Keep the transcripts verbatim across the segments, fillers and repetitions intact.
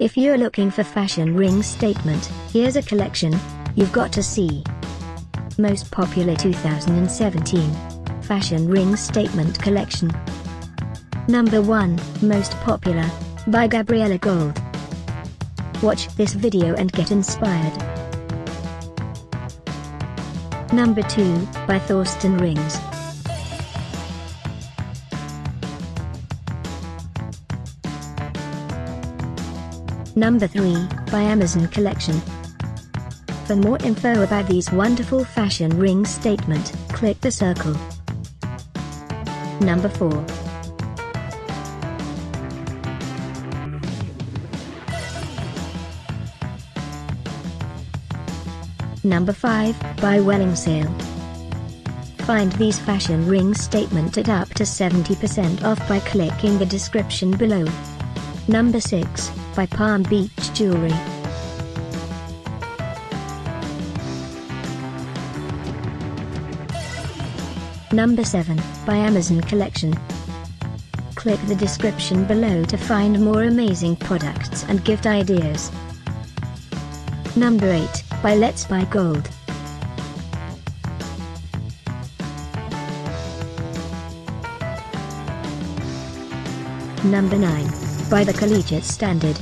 If you're looking for fashion ring statement, here's a collection you've got to see. Most popular two thousand seventeen fashion ring statement collection. Number one, most popular, by Gabriella Gold. Watch this video and get inspired. Number two, by Thorsten Rings. Number three, by Amazon Collection. For more info about these wonderful fashion ring statement, click the circle. Number four. Number five, by Wellingsale. Find these fashion ring statement at up to seventy percent off by clicking the description below. Number six, by Palm Beach Jewelry. Number seven, by Amazon Collection. Click the description below to find more amazing products and gift ideas. Number eight, by Let's Buy Gold. Number nine, by The Collegiate Standard.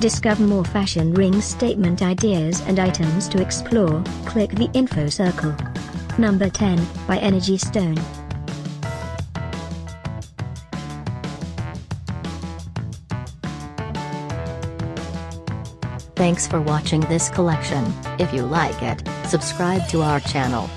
Discover more fashion ring statement ideas and items to explore, click the info circle. Number ten, by Energy Stone. Thanks for watching this collection. If you like it, subscribe to our channel.